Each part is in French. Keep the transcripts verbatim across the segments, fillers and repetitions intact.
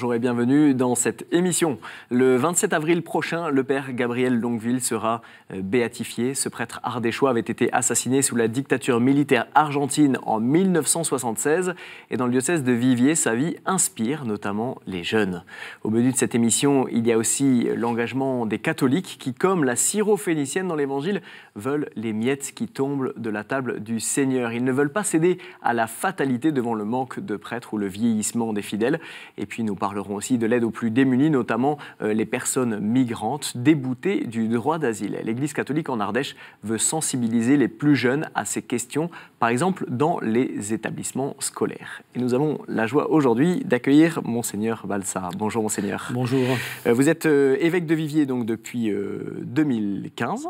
Bonjour et bienvenue dans cette émission. Le vingt-sept avril prochain, le père Gabriel Longueville sera béatifié. Ce prêtre ardéchois avait été assassiné sous la dictature militaire argentine en mille neuf cent soixante-seize. Et dans le diocèse de Viviers, sa vie inspire notamment les jeunes. Au menu de cette émission, il y a aussi l'engagement des catholiques qui, comme la syrophénicienne dans l'Évangile, veulent les miettes qui tombent de la table du Seigneur. Ils ne veulent pas céder à la fatalité devant le manque de prêtres ou le vieillissement des fidèles. Et puis, nous parlerons aussi de l'aide aux plus démunis, notamment euh, les personnes migrantes déboutées du droit d'asile. L'Église catholique en Ardèche veut sensibiliser les plus jeunes à ces questions, par exemple dans les établissements scolaires. Et nous avons la joie aujourd'hui d'accueillir Monseigneur Balsa. Bonjour Monseigneur. Bonjour. Euh, vous êtes euh, évêque de Viviers donc, depuis euh, deux mille quinze.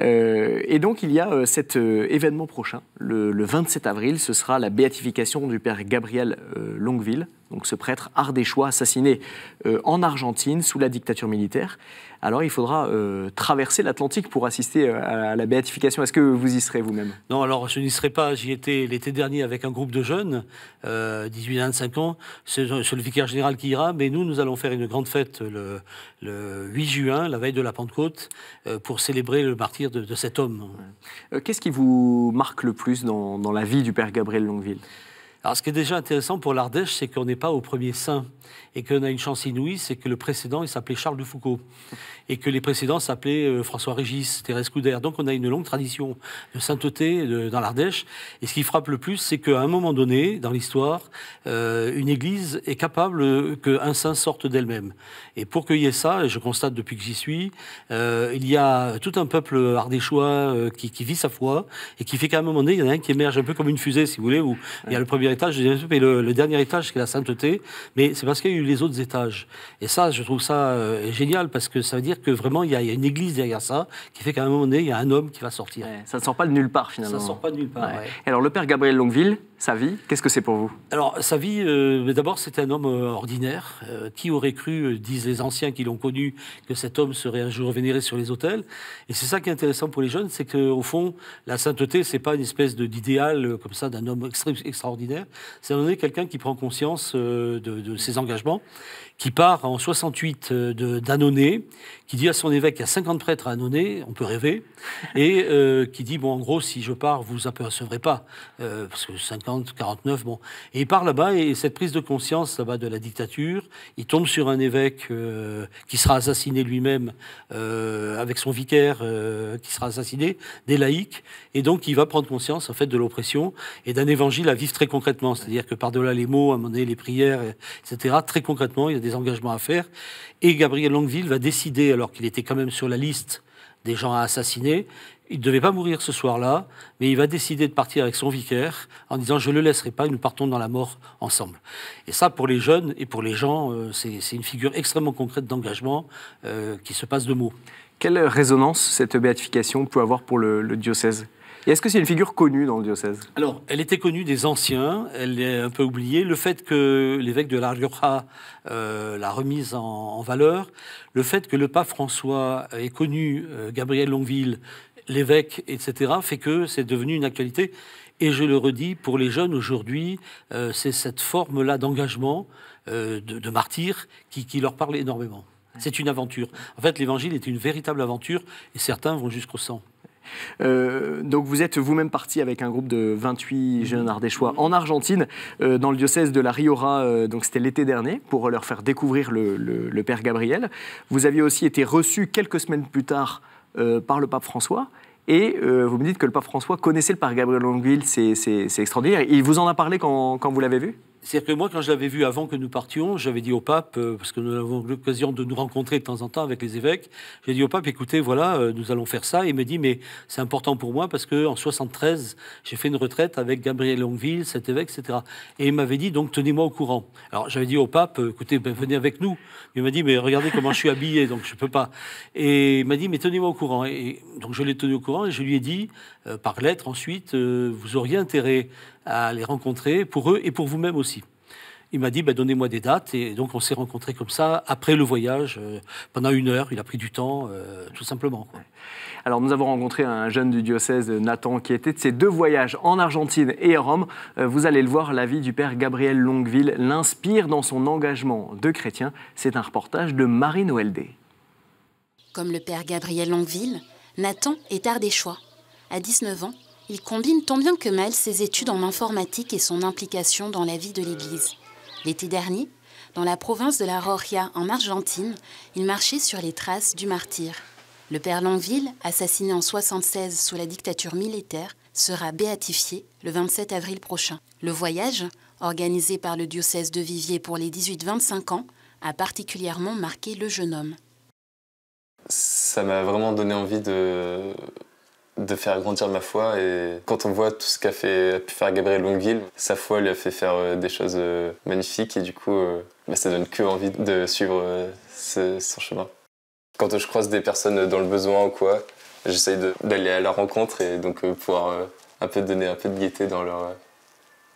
Euh, et donc il y a euh, cet euh, événement prochain, le, le vingt-sept avril, ce sera la béatification du père Gabriel euh, Longueville, donc ce prêtre ardéchois assassiné euh, en Argentine sous la dictature militaire. Alors il faudra euh, traverser l'Atlantique pour assister à, à la béatification. Est-ce que vous y serez vous-même? Non, alors je n'y serai pas, j'y étais l'été dernier avec un groupe de jeunes, euh, dix-huit à vingt-cinq ans, c'est le vicaire général qui ira, mais nous, nous allons faire une grande fête le, le huit juin, la veille de la Pentecôte, euh, pour célébrer le martyre de, de cet homme. Ouais. Euh, Qu'est-ce qui vous marque le plus dans, dans la vie du père Gabriel Longueville? Alors ce qui est déjà intéressant pour l'Ardèche, c'est qu'on n'est pas au premier saint et qu'on a une chance inouïe, c'est que le précédent, il s'appelait Charles de Foucauld et que les précédents s'appelaient euh, François Régis, Thérèse Couder. Donc on a une longue tradition de sainteté de, dans l'Ardèche. Et ce qui frappe le plus, c'est qu'à un moment donné, dans l'histoire, euh, une église est capable qu'un saint sorte d'elle-même. Et pour qu'il y ait ça, et je constate depuis que j'y suis, euh, il y a tout un peuple ardéchois euh, qui, qui vit sa foi et qui fait qu'à un moment donné, il y en a un qui émerge un peu comme une fusée, si vous voulez, où il y a le premier étage, mais le, le dernier étage, c'est la sainteté, mais c'est parce qu'il y a eu les autres étages. Et ça, je trouve ça euh, génial, parce que ça veut dire que vraiment, il y, y a une église derrière ça, qui fait qu'à un moment donné, il y a un homme qui va sortir. Ouais, ça ne sort pas de nulle part, finalement. Ça ne sort pas de nulle part, ouais. Ouais. Alors, le père Gabriel Longueville, sa vie, qu'est-ce que c'est pour vous? Alors, sa vie, euh, d'abord, c'était un homme euh, ordinaire. Euh, qui aurait cru, euh, disent les anciens qui l'ont connu, que cet homme serait un jour vénéré sur les autels? Et c'est ça qui est intéressant pour les jeunes, c'est qu'au fond, la sainteté, c'est pas une espèce d'idéal euh, comme ça d'un homme extra extraordinaire. C'est à un moment donné quelqu'un qui prend conscience de, de ses engagements, qui part en soixante-huit d'Annonay, qui dit à son évêque qu'il y a cinquante prêtres à Annonay, on peut rêver, et euh, qui dit, bon, en gros, si je pars, vous ne apercevrez pas, euh, parce que cinquante, quarante-neuf, bon. Et il part là-bas, et cette prise de conscience là-bas de la dictature, il tombe sur un évêque euh, qui sera assassiné lui-même, euh, avec son vicaire euh, qui sera assassiné, des laïcs, et donc il va prendre conscience, en fait, de l'oppression, et d'un évangile à vivre très concret. C'est-à-dire que par-delà les mots, à un moment donné, les prières, et cetera, très concrètement, il y a des engagements à faire. Et Gabriel Longueville va décider, alors qu'il était quand même sur la liste des gens à assassiner, il ne devait pas mourir ce soir-là, mais il va décider de partir avec son vicaire en disant « je ne le laisserai pas, nous partons dans la mort ensemble ». Et ça, pour les jeunes et pour les gens, c'est une figure extrêmement concrète d'engagement qui se passe de mots. Quelle résonance cette béatification peut avoir pour le, le diocèse ? Est-ce que c'est une figure connue dans le diocèse? Alors, elle était connue des anciens, elle est un peu oubliée. Le fait que l'évêque de La Rioja euh, l'a remise en, en valeur, le fait que le pape François ait connu euh, Gabriel Longueville, l'évêque, et cetera, fait que c'est devenu une actualité. Et je le redis, pour les jeunes aujourd'hui, euh, c'est cette forme-là d'engagement, euh, de, de martyr, qui, qui leur parle énormément. C'est une aventure. En fait, l'évangile est une véritable aventure, et certains vont jusqu'au sang. Euh, donc vous êtes vous-même parti avec un groupe de vingt-huit jeunes ardéchois en Argentine, euh, dans le diocèse de La Rioja, euh, donc c'était l'été dernier, pour leur faire découvrir le, le, le père Gabriel. Vous aviez aussi été reçu quelques semaines plus tard euh, par le pape François, et euh, vous me dites que le pape François connaissait le père Gabriel Longueville, c'est extraordinaire. Il vous en a parlé quand, quand vous l'avez vu? C'est-à-dire que moi, quand je l'avais vu avant que nous partions, j'avais dit au pape, parce que nous avons l'occasion de nous rencontrer de temps en temps avec les évêques, j'ai dit au pape, écoutez, voilà, nous allons faire ça. Il m'a dit, mais c'est important pour moi parce qu'en soixante-treize, j'ai fait une retraite avec Gabriel Longueville, cet évêque, et cetera. Et il m'avait dit, donc, tenez-moi au courant. Alors, j'avais dit au pape, écoutez, ben, venez avec nous. Il m'a dit, mais regardez comment je suis habillé, donc je ne peux pas. Et il m'a dit, mais tenez-moi au courant. Et donc, je l'ai tenu au courant et je lui ai dit, euh, par lettre ensuite, euh, vous auriez intérêt à les rencontrer, pour eux et pour vous-même aussi. il m'a dit bah, « donnez-moi des dates ». Et donc, on s'est rencontrés comme ça, après le voyage, euh, pendant une heure. Il a pris du temps, euh, tout simplement. Quoi. Alors, nous avons rencontré un jeune du diocèse, Nathan, qui était de ses deux voyages en Argentine et à Rome. Euh, vous allez le voir, la vie du père Gabriel Longueville l'inspire dans son engagement de chrétien. C'est un reportage de Marine Oeldé. Comme le père Gabriel Longueville, Nathan est ardéchois. À dix-neuf ans, il combine tant bien que mal ses études en informatique et son implication dans la vie de l'Église. L'été dernier, dans la province de la Roria, en Argentine, il marchait sur les traces du martyr. Le père Longueville, assassiné en soixante-seize sous la dictature militaire, sera béatifié le vingt-sept avril prochain. Le voyage, organisé par le diocèse de Viviers pour les dix-huit vingt-cinq ans, a particulièrement marqué le jeune homme. Ça m'a vraiment donné envie de, de faire grandir ma foi. Et quand on voit tout ce qu'a fait, pu faire Gabriel Longueville, sa foi lui a fait faire des choses magnifiques. Et du coup, bah, ça donne que envie de suivre ce, son chemin. Quand je croise des personnes dans le besoin ou quoi, j'essaye d'aller à leur rencontre et donc pouvoir un peu donner un peu de gaieté dans leur,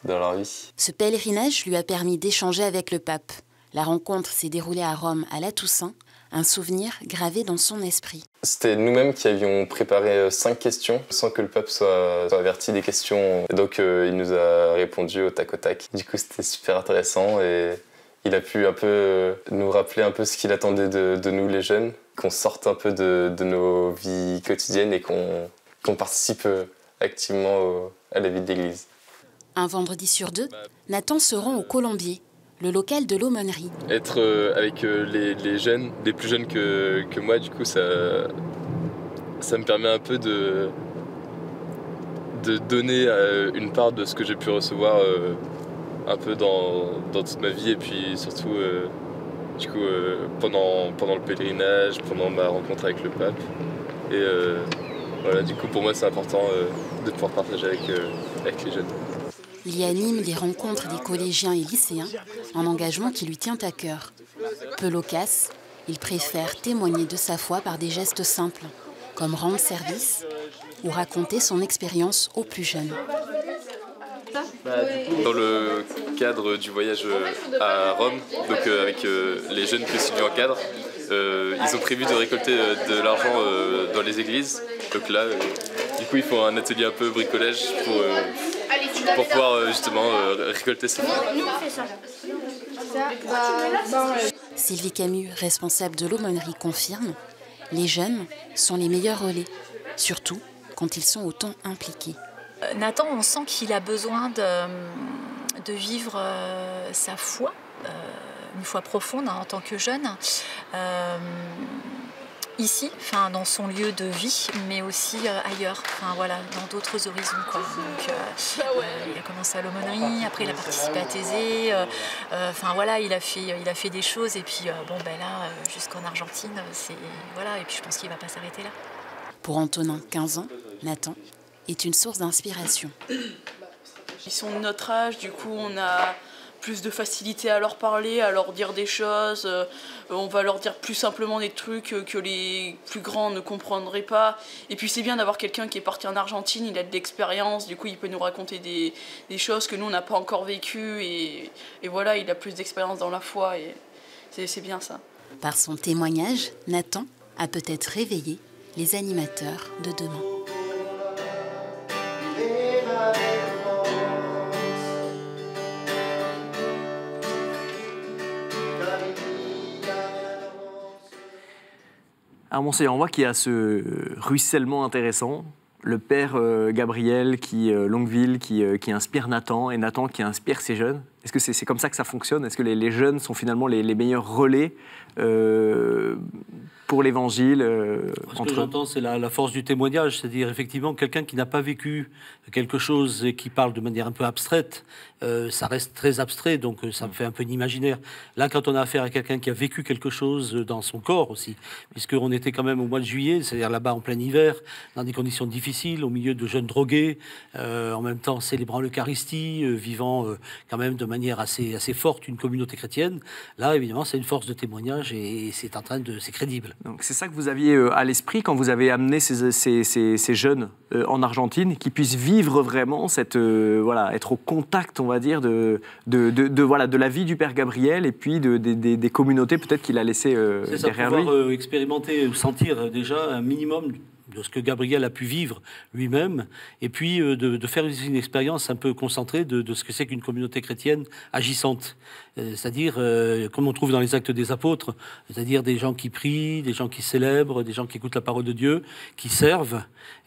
dans leur vie. Ce pèlerinage lui a permis d'échanger avec le pape. La rencontre s'est déroulée à Rome à la Toussaint, un souvenir gravé dans son esprit. C'était nous-mêmes qui avions préparé cinq questions sans que le pape soit, soit averti des questions. Et donc euh, il nous a répondu au tac au tac. Du coup c'était super intéressant et il a pu un peu nous rappeler un peu ce qu'il attendait de, de nous les jeunes, qu'on sorte un peu de, de nos vies quotidiennes et qu'on qu'on participe activement au, à la vie de l'Église. Un vendredi sur deux, Nathan se rend au Colombier, le local de l'aumônerie. Être euh, avec euh, les, les jeunes, des plus jeunes que, que moi, du coup, ça, ça me permet un peu de, de donner euh, une part de ce que j'ai pu recevoir euh, un peu dans, dans toute ma vie et puis surtout euh, du coup, euh, pendant, pendant le pèlerinage, pendant ma rencontre avec le pape. Et euh, voilà, du coup, pour moi, c'est important euh, de pouvoir partager avec, euh, avec les jeunes. Il y anime les rencontres des collégiens et lycéens, un engagement qui lui tient à cœur. Peu loquace, il préfère témoigner de sa foi par des gestes simples, comme rendre service ou raconter son expérience aux plus jeunes. Dans le cadre du voyage à Rome, donc avec les jeunes que Sylvie encadre, ils ont prévu de récolter de l'argent dans les églises. Donc là, du coup, ils font un atelier un peu bricolage pour... pour pouvoir justement euh, récolter ces fonds. Sylvie Camus, responsable de l'aumônerie, confirme « Les jeunes sont les meilleurs relais, surtout quand ils sont autant impliqués. » Nathan, on sent qu'il a besoin de, de vivre euh, sa foi, euh, une foi profonde hein, en tant que jeune, euh, ici, enfin, dans son lieu de vie, mais aussi euh, ailleurs, enfin, voilà, dans d'autres horizons. Quoi. Donc, euh, euh, il a commencé à l'aumônerie, après il a participé à Thésée, euh, euh, enfin, voilà, il, a fait, il a fait des choses, et puis euh, bon, ben, là, jusqu'en Argentine, voilà, et puis je pense qu'il ne va pas s'arrêter là. Pour Antonin, quinze ans, Nathan est une source d'inspiration. Ils sont de notre âge, du coup on a plus de facilité à leur parler, à leur dire des choses. Euh, on va leur dire plus simplement des trucs que les plus grands ne comprendraient pas. Et puis c'est bien d'avoir quelqu'un qui est parti en Argentine, il a de l'expérience, du coup il peut nous raconter des, des choses que nous on n'a pas encore vécues. Et, et voilà, il a plus d'expérience dans la foi et c'est bien ça. Par son témoignage, Nathan a peut-être réveillé les animateurs de demain. Alors, Monseigneur, on voit qu'il y a ce ruissellement intéressant, le père euh, Gabriel qui, euh, Longueville qui, euh, qui inspire Nathan et Nathan qui inspire ses jeunes. Est-ce que c'est c'est comme ça que ça fonctionne? Est-ce que les, les jeunes sont finalement les, les meilleurs relais euh, pour l'Évangile euh, entre... Ce que j'entends, c'est la, la force du témoignage, c'est-à-dire effectivement quelqu'un qui n'a pas vécu quelque chose et qui parle de manière un peu abstraite, euh, ça reste très abstrait, donc ça me fait un peu d'imaginaire. Là, quand on a affaire à quelqu'un qui a vécu quelque chose dans son corps aussi, puisqu'on était quand même au mois de juillet, c'est-à-dire là-bas en plein hiver, dans des conditions difficiles, au milieu de jeunes drogués, euh, en même temps célébrant l'Eucharistie, euh, vivant euh, quand même de manière assez, assez forte une communauté chrétienne, là évidemment c'est une force de témoignage et c'est en train de, c'est crédible. Donc c'est ça que vous aviez à l'esprit quand vous avez amené ces, ces, ces, ces jeunes en Argentine, qui puissent vivre vraiment cette euh, voilà, être au contact, on va dire, de, de, de, de, voilà, de la vie du père Gabriel et puis de, de, de, des communautés peut-être qu'il a laissées euh, derrière lui. C'est ça, pouvoir euh, expérimenter ou sentir déjà un minimum de ce que Gabriel a pu vivre lui-même, et puis de, de faire une expérience un peu concentrée de, de ce que c'est qu'une communauté chrétienne agissante. C'est-à-dire, euh, comme on trouve dans les Actes des Apôtres, c'est-à-dire des gens qui prient, des gens qui célèbrent, des gens qui écoutent la parole de Dieu, qui servent,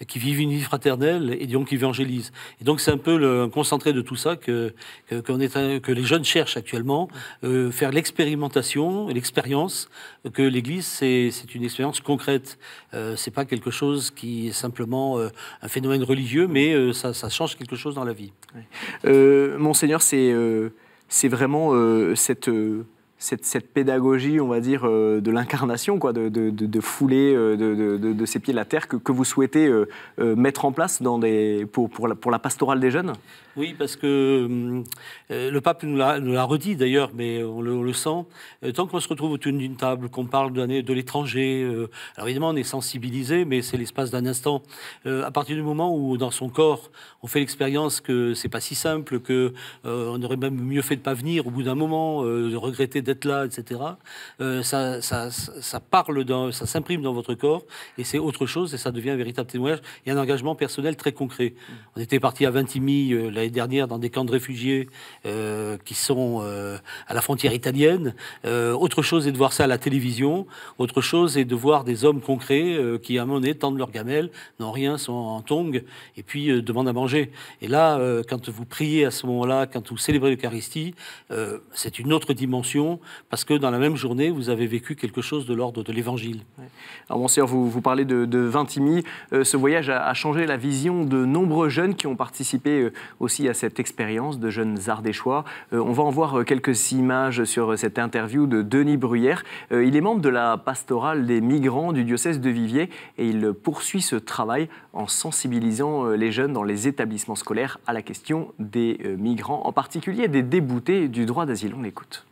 qui vivent une vie fraternelle et donc qui évangélisent. Et donc c'est un peu le concentré de tout ça que, que, qu'on est, que les jeunes cherchent actuellement, euh, faire l'expérimentation, l'expérience que l'Église, c'est une expérience concrète. Euh, c'est pas quelque chose qui est simplement euh, un phénomène religieux, mais euh, ça, ça change quelque chose dans la vie. Ouais. Euh, Monseigneur, c'est euh, c'est vraiment euh, cette, euh, cette, cette pédagogie, on va dire, euh, de l'incarnation, quoi, de, de, de, de fouler euh, de, de, de, de ses pieds de la terre que, que vous souhaitez euh, euh, mettre en place dans des, pour, pour, la, pour la pastorale des jeunes. Oui, parce que euh, le pape nous l'a redit d'ailleurs, mais on le, on le sent. Euh, tant qu'on se retrouve autour d'une table, qu'on parle de l'étranger, euh, alors évidemment on est sensibilisé, mais c'est l'espace d'un instant. Euh, à partir du moment où dans son corps, on fait l'expérience que c'est pas si simple, que euh, on aurait même mieux fait de pas venir, au bout d'un moment, euh, de regretter d'être là, et cetera. Euh, ça, ça, ça parle, dans, ça s'imprime dans votre corps, et c'est autre chose, et ça devient un véritable témoignage et un engagement personnel très concret. On était parti à Vintimille euh, là, dernière dans des camps de réfugiés euh, qui sont euh, à la frontière italienne. Euh, autre chose est de voir ça à la télévision, autre chose est de voir des hommes concrets euh, qui, à un moment donné, tendent leur gamelle, n'ont rien, sont en tongs, et puis euh, demandent à manger. Et là, euh, quand vous priez à ce moment-là, quand vous célébrez l'Eucharistie, euh, c'est une autre dimension, parce que dans la même journée, vous avez vécu quelque chose de l'ordre de l'Évangile. Ouais. Alors, Monseigneur, vous, vous parlez de, de Vintimille. Euh, ce voyage a, a changé la vision de nombreux jeunes qui ont participé euh, aussi à cette expérience de jeunes Ardéchois. Euh, on va en voir euh, quelques images sur euh, cette interview de Denis Bruyère. Euh, il est membre de la pastorale des migrants du diocèse de Viviers et il poursuit ce travail en sensibilisant euh, les jeunes dans les établissements scolaires à la question des euh, migrants, en particulier des déboutés du droit d'asile. On l'écoute.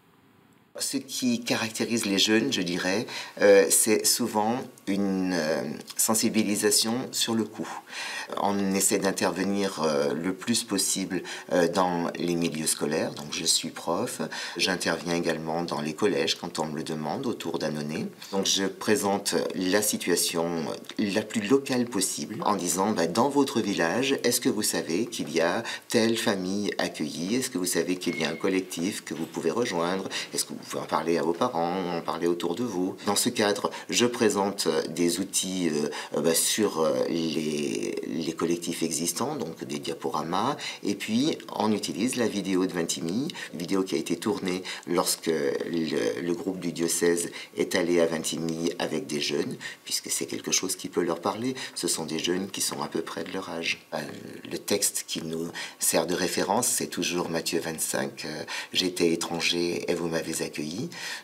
Ce qui caractérise les jeunes, je dirais, euh, c'est souvent une euh, sensibilisation sur le coup. On essaie d'intervenir euh, le plus possible euh, dans les milieux scolaires, donc je suis prof, j'interviens également dans les collèges quand on me le demande autour d'un année. Donc je présente la situation la plus locale possible en disant bah, dans votre village, est-ce que vous savez qu'il y a telle famille accueillie, est-ce que vous savez qu'il y a un collectif que vous pouvez rejoindre, est-ce que vous Vous pouvez en parler à vos parents, en parler autour de vous. Dans ce cadre, je présente des outils euh, bah, sur les, les collectifs existants, donc des diaporamas, et puis on utilise la vidéo de Vintimille, vidéo qui a été tournée lorsque le, le groupe du diocèse est allé à Vintimille avec des jeunes, puisque c'est quelque chose qui peut leur parler. Ce sont des jeunes qui sont à peu près de leur âge. Euh, le texte qui nous sert de référence, c'est toujours Matthieu vingt-cinq, euh, « J'étais étranger et vous m'avez accueilli ».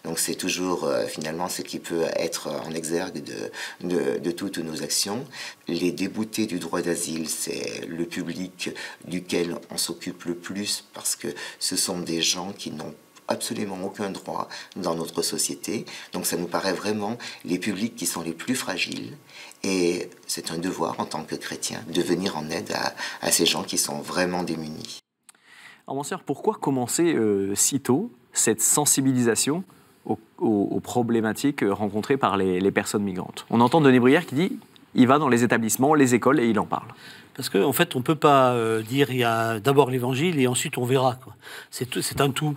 Donc c'est toujours euh, finalement ce qui peut être en exergue de, de, de toutes nos actions. Les déboutés du droit d'asile, c'est le public duquel on s'occupe le plus parce que ce sont des gens qui n'ont absolument aucun droit dans notre société. Donc ça nous paraît vraiment les publics qui sont les plus fragiles. Et c'est un devoir en tant que chrétien de venir en aide à, à ces gens qui sont vraiment démunis. Alors Monseigneur, pourquoi commencer euh, si tôt cette sensibilisation aux, aux, aux problématiques rencontrées par les, les personnes migrantes? On entend Denis Bruyère qui dit il va dans les établissements, les écoles et il en parle. Parce qu'en en fait, on ne peut pas euh, dire il y a d'abord l'Évangile et ensuite on verra. C'est un tout.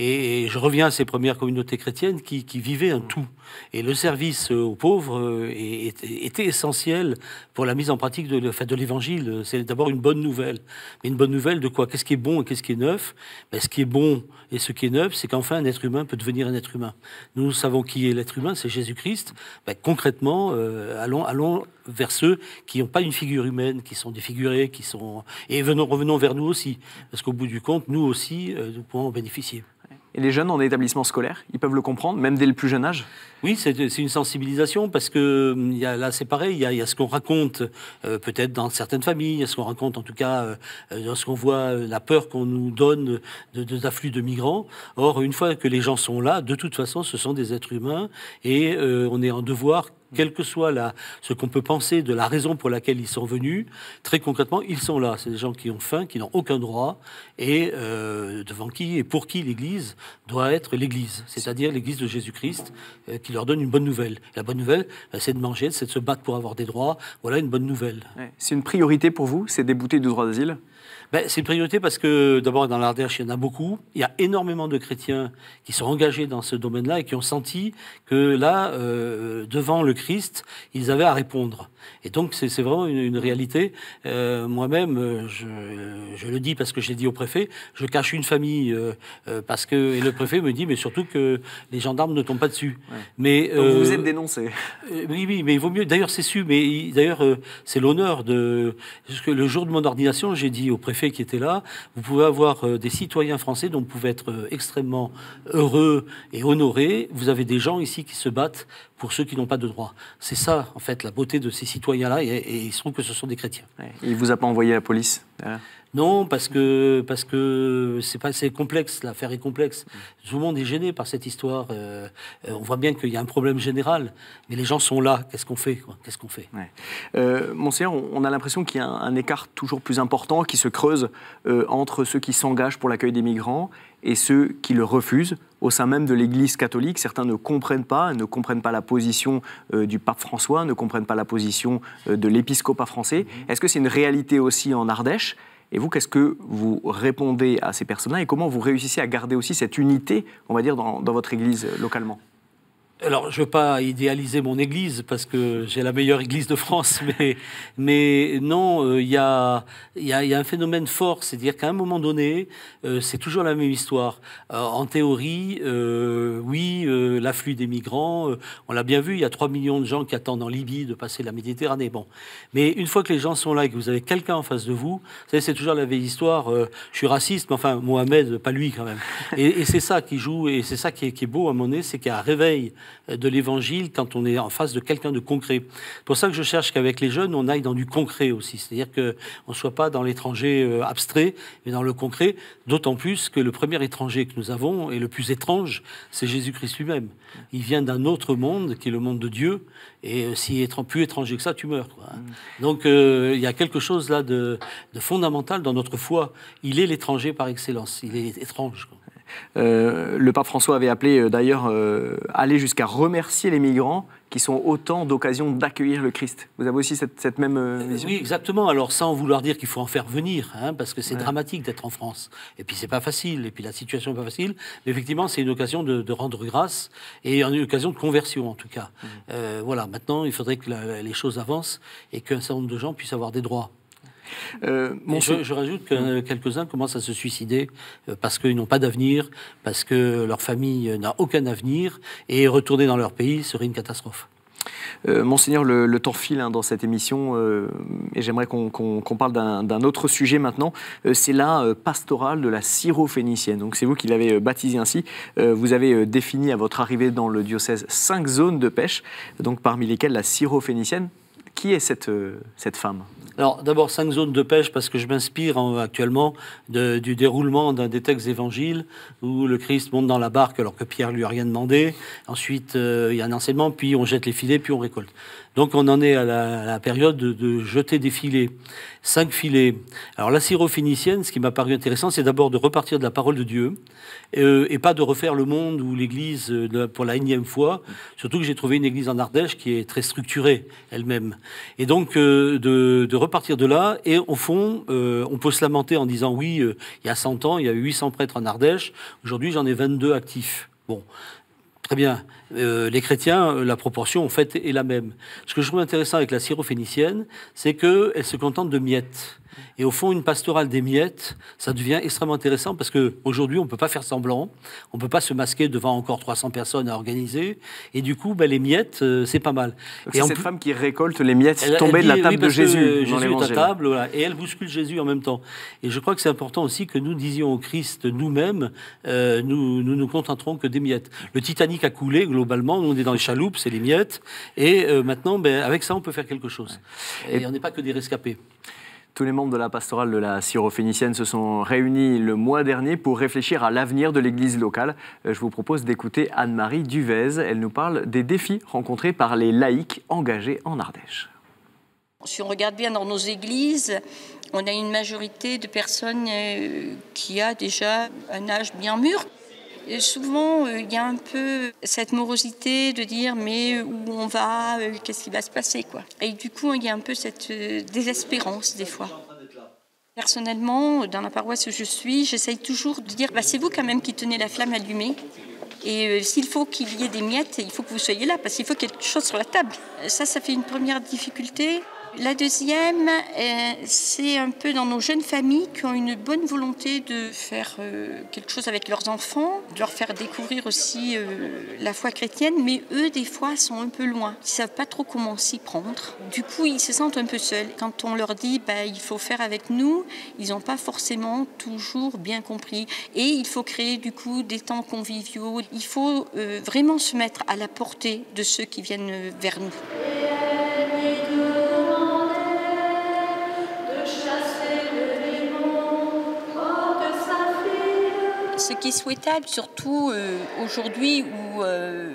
Et je reviens à ces premières communautés chrétiennes qui, qui vivaient un tout. Et le service aux pauvres était essentiel pour la mise en pratique de l'Évangile. C'est d'abord une bonne nouvelle. Mais une bonne nouvelle de quoi? Qu'est-ce qui est bon et qu'est-ce qui est neuf? Ben, ce qui est bon et ce qui est neuf, c'est qu'enfin un être humain peut devenir un être humain. Nous savons qui est l'être humain, c'est Jésus-Christ. Ben, concrètement, euh, allons, allons vers ceux qui n'ont pas une figure humaine, qui sont défigurés, qui sont... Et venons, revenons vers nous aussi. Parce qu'au bout du compte, nous aussi, euh, nous pouvons en bénéficier. Et les jeunes en établissement scolaire, ils peuvent le comprendre, même dès le plus jeune âge? Oui, c'est une sensibilisation, parce que y a, là, c'est pareil, il y, y a ce qu'on raconte euh, peut-être dans certaines familles, il y a ce qu'on raconte en tout cas euh, lorsqu'on voit la peur qu'on nous donne de, de, d'afflux de migrants. Or, une fois que les gens sont là, de toute façon, ce sont des êtres humains et euh, on est en devoir, quelle que soit la, ce qu'on peut penser de la raison pour laquelle ils sont venus, très concrètement, ils sont là. C'est des gens qui ont faim, qui n'ont aucun droit, et euh, devant qui et pour qui l'Église doit être l'Église, c'est-à-dire l'Église de Jésus-Christ, euh, qui leur donne une bonne nouvelle. La bonne nouvelle, ben, c'est de manger, c'est de se battre pour avoir des droits. Voilà une bonne nouvelle. Ouais. C'est une priorité pour vous, c'est débouter du droit d'asile? Ben, c'est une priorité parce que, d'abord, dans l'Ardèche, il y en a beaucoup. Il y a énormément de chrétiens qui sont engagés dans ce domaine-là et qui ont senti que, là, euh, devant le Christ, ils avaient à répondre. Et donc, c'est vraiment une, une réalité. Euh, Moi-même, je, je le dis parce que j'ai dit au préfet, je cache une famille euh, euh, parce que... Et le préfet me dit, mais surtout que les gendarmes ne tombent pas dessus. Ouais. Mais, donc, euh, vous vous êtes dénoncé. Euh, oui, oui, mais il vaut mieux... D'ailleurs, c'est su, mais d'ailleurs, euh, c'est l'honneur de... Le jour de mon ordination, j'ai dit au préfet qui était là, vous pouvez avoir euh, des citoyens français dont vous pouvez être euh, extrêmement heureux et honorés. Vous avez des gens ici qui se battent pour ceux qui n'ont pas de droit. C'est ça, en fait, la beauté de ces citoyens-là, et, et il se trouve que ce sont des chrétiens. Ouais. Il ne vous a pas envoyé la police derrière ? Non, parce que parce que c'est pas c'est complexe, l'affaire est complexe. Tout le monde est gêné par cette histoire. Euh, on voit bien qu'il y a un problème général, mais les gens sont là. Qu'est-ce qu'on fait? Qu'est-ce qu'on fait ouais. euh, Monseigneur, on a l'impression qu'il y a un, un écart toujours plus important qui se creuse euh, entre ceux qui s'engagent pour l'accueil des migrants et ceux qui le refusent. Au sein même de l'Église catholique, certains ne comprennent pas, ne comprennent pas la position euh, du pape François, ne comprennent pas la position euh, de l'épiscopat français. Mmh. Est-ce que c'est une réalité aussi en Ardèche? Et vous, qu'est-ce que vous répondez à ces personnes-là et comment vous réussissez à garder aussi cette unité, on va dire, dans, dans votre église localement? Alors, je ne veux pas idéaliser mon église parce que j'ai la meilleure église de France, mais, mais non, il euh, y, a, y, a, y a un phénomène fort, c'est-à-dire qu'à un moment donné, euh, c'est toujours la même histoire. Euh, en théorie, euh, oui, euh, l'afflux des migrants, euh, on l'a bien vu, il y a trois millions de gens qui attendent en Libye de passer la Méditerranée. Bon. Mais une fois que les gens sont là et que vous avez quelqu'un en face de vous, vous c'est toujours la vieille histoire, euh, je suis raciste, mais enfin, Mohamed, pas lui quand même. Et, et c'est ça qui joue, et c'est ça qui est, qui est beau à mon nez, c'est qu'il y a un réveil de l'évangile quand on est en face de quelqu'un de concret. C'est pour ça que je cherche qu'avec les jeunes, on aille dans du concret aussi. C'est-à-dire qu'on ne soit pas dans l'étranger abstrait, mais dans le concret, d'autant plus que le premier étranger que nous avons, et le plus étrange, c'est Jésus-Christ lui-même. Il vient d'un autre monde, qui est le monde de Dieu, et si étrange, plus étranger que ça, tu meurs, quoi. Donc il euh, y a quelque chose là de, de fondamental dans notre foi. Il est l'étranger par excellence, il est étrange, quoi. Euh, le pape François avait appelé euh, d'ailleurs euh, aller jusqu'à remercier les migrants qui sont autant d'occasions d'accueillir le Christ. Vous avez aussi cette, cette même euh, vision? Oui, exactement. Alors, sans vouloir dire qu'il faut en faire venir, hein, parce que c'est ouais. dramatique d'être en France. Et puis, c'est pas facile. Et puis, la situation n'est pas facile. Mais effectivement, c'est une occasion de, de rendre grâce et une occasion de conversion, en tout cas. Mmh. Euh, voilà. Maintenant, il faudrait que la, les choses avancent et qu'un certain nombre de gens puissent avoir des droits. Euh, mon... je, je rajoute que quelques-uns commencent à se suicider parce qu'ils n'ont pas d'avenir, parce que leur famille n'a aucun avenir, et retourner dans leur pays serait une catastrophe. Euh, Monseigneur, le, le temps file hein, dans cette émission, euh, et j'aimerais qu'on qu'on, qu'on parle d'un autre sujet maintenant. Euh, c'est la euh, pastorale de la Syrophénicienne. Donc c'est vous qui l'avez euh, baptisée ainsi. Euh, vous avez euh, défini à votre arrivée dans le diocèse cinq zones de pêche, donc parmi lesquelles la Syrophénicienne. Qui est cette, euh, cette femme? Alors, d'abord, cinq zones de pêche, parce que je m'inspire actuellement de, du déroulement d'un des textes évangiles où le Christ monte dans la barque alors que Pierre lui a rien demandé. Ensuite, euh, il y a un enseignement, puis on jette les filets, puis on récolte. Donc, on en est à la, à la période de, de jeter des filets. Cinq filets. Alors, la Syrophénicienne, ce qui m'a paru intéressant, c'est d'abord de repartir de la parole de Dieu euh, et pas de refaire le monde ou l'Église euh, pour la énième fois. Surtout que j'ai trouvé une Église en Ardèche qui est très structurée elle-même. Et donc, euh, de, de repartir de là, et au fond, euh, on peut se lamenter en disant, oui, euh, il y a cent ans, il y a eu huit cents prêtres en Ardèche, aujourd'hui j'en ai vingt-deux actifs. Bon, très bien. euh, les chrétiens, la proportion en fait est la même. Ce que je trouve intéressant avec la syrophénicienne, c'est qu'elle se contente de miettes. Et au fond, une pastorale des miettes, ça devient extrêmement intéressant parce qu'aujourd'hui, on ne peut pas faire semblant, on ne peut pas se masquer devant encore trois cents personnes à organiser. Et du coup, ben, les miettes, euh, c'est pas mal. C'est cette femme qui récolte les miettes elle, tombées elle dit, de la table oui, de Jésus. Jésus est à table, voilà, et elle bouscule Jésus en même temps. Et je crois que c'est important aussi que nous disions au Christ nous-mêmes, euh, nous, nous nous contenterons que des miettes. Le Titanic a coulé globalement, nous on est dans les chaloupes, c'est les miettes. Et euh, maintenant, ben, avec ça, on peut faire quelque chose. Et, et on n'est pas que des rescapés. Tous les membres de la pastorale de la Syrophénicienne se sont réunis le mois dernier pour réfléchir à l'avenir de l'église locale. Je vous propose d'écouter Anne-Marie Duvez. Elle nous parle des défis rencontrés par les laïcs engagés en Ardèche. Si on regarde bien dans nos églises, on a une majorité de personnes qui a déjà un âge bien mûr. Et souvent, il y a un peu cette morosité de dire « mais où on va, qu'est-ce qui va se passer ?» quoi. Et du coup, il y a un peu cette désespérance des fois. Personnellement, dans la paroisse où je suis, j'essaye toujours de dire bah, « c'est vous quand même qui tenez la flamme allumée ». Et s'il faut qu'il y ait des miettes, il faut que vous soyez là, parce qu'il faut quelque chose sur la table. Ça, ça fait une première difficulté. La deuxième, c'est un peu dans nos jeunes familles qui ont une bonne volonté de faire quelque chose avec leurs enfants, de leur faire découvrir aussi la foi chrétienne, mais eux, des fois, sont un peu loin. Ils ne savent pas trop comment s'y prendre. Du coup, ils se sentent un peu seuls. Quand on leur dit bah, « il faut faire avec nous », ils n'ont pas forcément toujours bien compris. Et il faut créer du coup des temps conviviaux. Il faut euh, vraiment se mettre à la portée de ceux qui viennent vers nous. Ce qui est souhaitable, surtout euh, aujourd'hui où euh,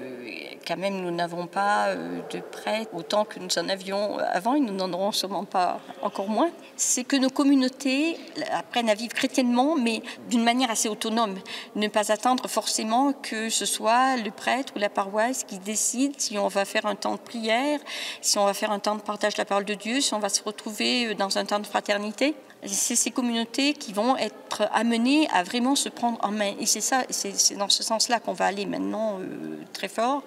quand même nous n'avons pas euh, de prêtres autant que nous en avions avant, et nous n'en aurons sûrement pas encore moins, c'est que nos communautés apprennent à vivre chrétiennement, mais d'une manière assez autonome. Ne pas attendre forcément que ce soit le prêtre ou la paroisse qui décide si on va faire un temps de prière, si on va faire un temps de partage de la parole de Dieu, si on va se retrouver dans un temps de fraternité. C'est ces communautés qui vont être amenées à vraiment se prendre en main. Et c'est ça, c'est dans ce sens-là qu'on va aller maintenant euh, très fort,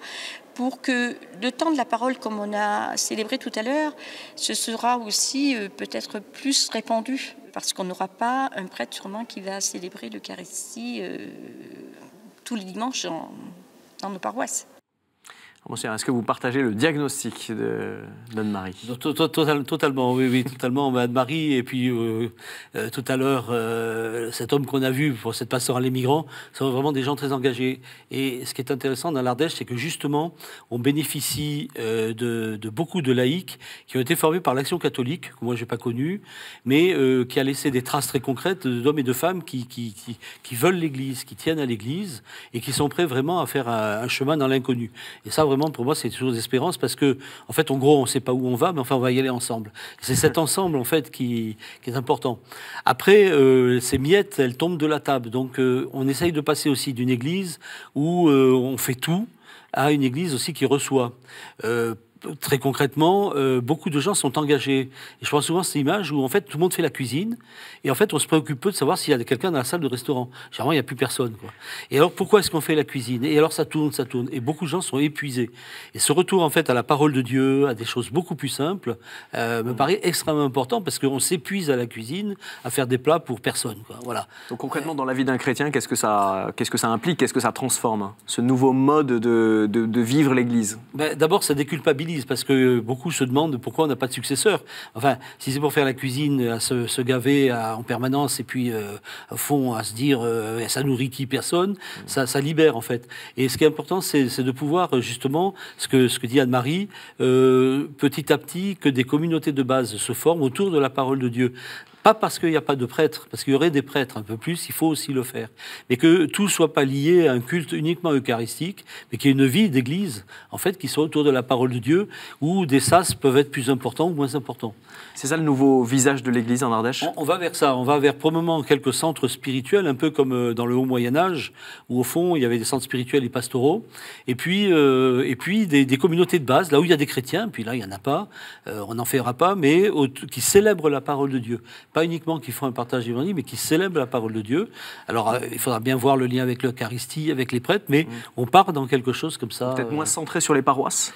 pour que le temps de la parole, comme on a célébré tout à l'heure, ce sera aussi euh, peut-être plus répandu, parce qu'on n'aura pas un prêtre sûrement qui va célébrer l'Eucharistie euh, tous les dimanches en, dans nos paroisses. Est-ce que vous partagez le diagnostic d'Anne-Marie? Total, Totalement, oui, oui, totalement. Anne-Marie, et puis euh, euh, tout à l'heure, euh, cet homme qu'on a vu pour cette pastorale des migrants, sont vraiment des gens très engagés. Et ce qui est intéressant dans l'Ardèche, c'est que justement, on bénéficie euh, de, de beaucoup de laïcs qui ont été formés par l'Action catholique, que moi je n'ai pas connue, mais euh, qui a laissé des traces très concrètes d'hommes et de femmes qui, qui, qui, qui veulent l'Église, qui tiennent à l'Église, et qui sont prêts vraiment à faire un, un chemin dans l'inconnu. Et ça, vraiment, pour moi, c'est une chose d'espérance parce que, en fait, en gros, on ne sait pas où on va, mais enfin, on va y aller ensemble. C'est cet ensemble, en fait, qui, qui est important. Après, euh, ces miettes, elles tombent de la table. Donc, euh, on essaye de passer aussi d'une église où euh, on fait tout à une église aussi qui reçoit. Euh, Très concrètement, euh, beaucoup de gens sont engagés. Et je prends souvent cette image où en fait tout le monde fait la cuisine et en fait on se préoccupe peu de savoir s'il y a quelqu'un dans la salle de restaurant. Généralement, il n'y a plus personne, quoi. Et alors pourquoi est-ce qu'on fait la cuisine? Et alors ça tourne, ça tourne. Et beaucoup de gens sont épuisés. Et ce retour en fait à la parole de Dieu, à des choses beaucoup plus simples, euh, me paraît extrêmement important parce qu'on s'épuise à la cuisine, à faire des plats pour personne, quoi. Voilà. Donc concrètement, dans la vie d'un chrétien, qu'est-ce que ça, qu'est-ce que ça implique? Qu'est-ce que ça transforme, ce nouveau mode de, de, de vivre l'Église? Ben, d'abord, ça déculpabilise. Parce que beaucoup se demandent pourquoi on n'a pas de successeur. Enfin, si c'est pour faire la cuisine, à se, se gaver à, en permanence et puis euh, au fond à se dire euh, ça nourrit qui? Personne, ça, ça libère en fait. Et ce qui est important, c'est de pouvoir justement, ce que, ce que dit Anne-Marie, euh, petit à petit, que des communautés de base se forment autour de la parole de Dieu. Pas parce qu'il n'y a pas de prêtres, parce qu'il y aurait des prêtres un peu plus, il faut aussi le faire. Mais que tout ne soit pas lié à un culte uniquement eucharistique, mais qu'il y ait une vie d'église, en fait, qui soit autour de la parole de Dieu, où des sas peuvent être plus importants ou moins importants. C'est ça le nouveau visage de l'église en Ardèche? On, on va vers ça, on va vers probablement quelques centres spirituels, un peu comme dans le haut Moyen-Âge, où au fond, il y avait des centres spirituels et pastoraux, et puis, euh, et puis des, des communautés de base, là où il y a des chrétiens, puis là, il n'y en a pas, euh, on n'en fera pas, mais au, qui célèbrent la parole de Dieu. pas uniquement qui font un partage évangélique, mais qui célèbrent la parole de Dieu. Alors, euh, il faudra bien voir le lien avec l'Eucharistie, avec les prêtres, mais mmh. on part dans quelque chose comme ça. Peut-être euh... moins centré sur les paroisses.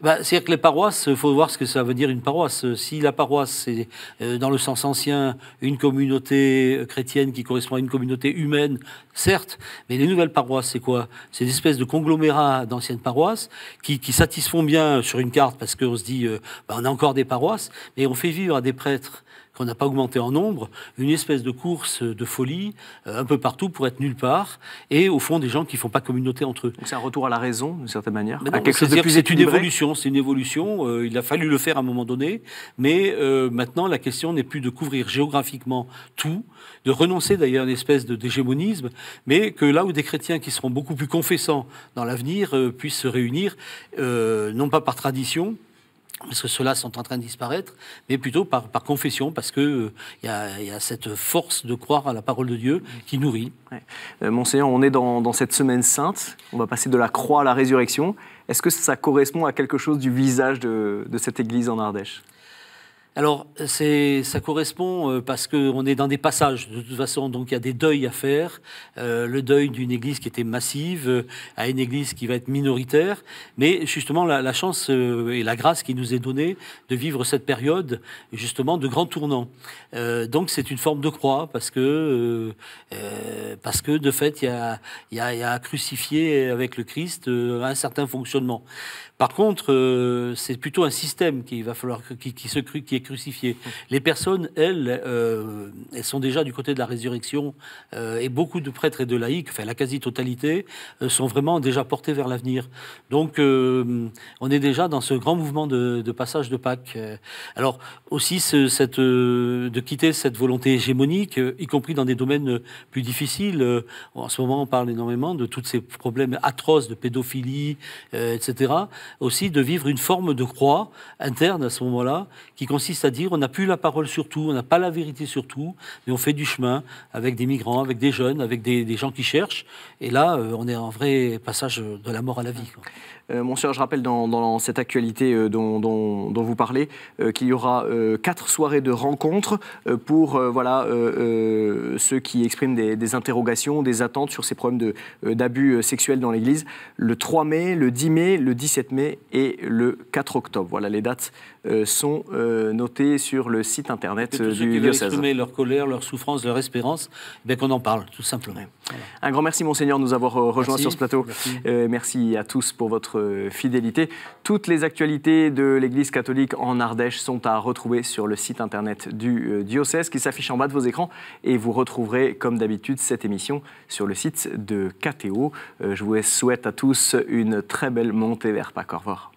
Bah, c'est-à-dire que les paroisses, il faut voir ce que ça veut dire une paroisse. Si la paroisse, c'est euh, dans le sens ancien, une communauté chrétienne qui correspond à une communauté humaine, certes, mais les nouvelles paroisses, c'est quoi? C'est une espèce de conglomérat d'anciennes paroisses qui, qui satisfont bien sur une carte parce qu'on se dit, euh, bah, on a encore des paroisses, mais on fait vivre à des prêtres qu'on n'a pas augmenté en nombre, une espèce de course de folie, euh, un peu partout pour être nulle part, et au fond des gens qui ne font pas communauté entre eux. C'est un retour à la raison, d'une certaine manière. C'est une évolution, c'est une évolution, euh, il a fallu le faire à un moment donné, mais euh, maintenant la question n'est plus de couvrir géographiquement tout, de renoncer d'ailleurs à une espèce de d'hégémonisme, mais que là où des chrétiens qui seront beaucoup plus confessants dans l'avenir euh, puissent se réunir, euh, non pas par tradition, parce que ceux-là sont en train de disparaître, mais plutôt par, par confession, parce qu'il y a, y a cette force de croire à la parole de Dieu qui nourrit. Ouais. Euh, Monseigneur, on est dans, dans cette semaine sainte, on va passer de la croix à la résurrection. Est-ce que ça correspond à quelque chose du visage de, de cette église en Ardèche ? Alors, ça correspond parce qu'on est dans des passages, de toute façon, donc il y a des deuils à faire. Euh, le deuil d'une église qui était massive euh, à une église qui va être minoritaire. Mais justement, la, la chance euh, et la grâce qui nous est donnée de vivre cette période, justement, de grands tournants. Euh, donc, c'est une forme de croix parce que, euh, parce que de fait, il y a, y, a, y a à crucifier avec le Christ euh, un certain fonctionnement. Par contre, euh, c'est plutôt un système qu'il va falloir qui, qui se qui est crucifié. Les personnes, elles, euh, elles sont déjà du côté de la résurrection euh, et beaucoup de prêtres et de laïcs, enfin la quasi-totalité, euh, sont vraiment déjà portés vers l'avenir. Donc, euh, on est déjà dans ce grand mouvement de, de passage de Pâques. Alors aussi, ce, cette, euh, de quitter cette volonté hégémonique, euh, y compris dans des domaines plus difficiles. Euh, en ce moment, on parle énormément de tous ces problèmes atroces de pédophilie, euh, et cetera, aussi de vivre une forme de croix interne à ce moment-là, qui consiste à dire on n'a plus la parole sur tout, on n'a pas la vérité sur tout, mais on fait du chemin avec des migrants, avec des jeunes, avec des, des gens qui cherchent, et là on est en vrai passage de la mort à la vie. Euh, Monseigneur, je rappelle dans, dans cette actualité euh, dont, dont, dont vous parlez, euh, qu'il y aura euh, quatre soirées de rencontres euh, pour euh, voilà, euh, euh, ceux qui expriment des, des interrogations, des attentes sur ces problèmes d'abus euh, sexuels dans l'Église, le trois mai, le dix mai, le dix-sept mai et le quatre octobre. Voilà, les dates euh, sont euh, notées sur le site internet euh, du diocèse. Exprimer leur colère, leur souffrance, leur espérance, ben qu'on en parle, tout simplement. Voilà. Un grand merci, Monseigneur, de nous avoir rejoints sur ce plateau. Merci. Euh, merci à tous pour votre fidélité. Toutes les actualités de l'Église catholique en Ardèche sont à retrouver sur le site internet du diocèse qui s'affiche en bas de vos écrans et vous retrouverez comme d'habitude cette émission sur le site de K T O. Je vous souhaite à tous une très belle montée vers Pâques. Au revoir.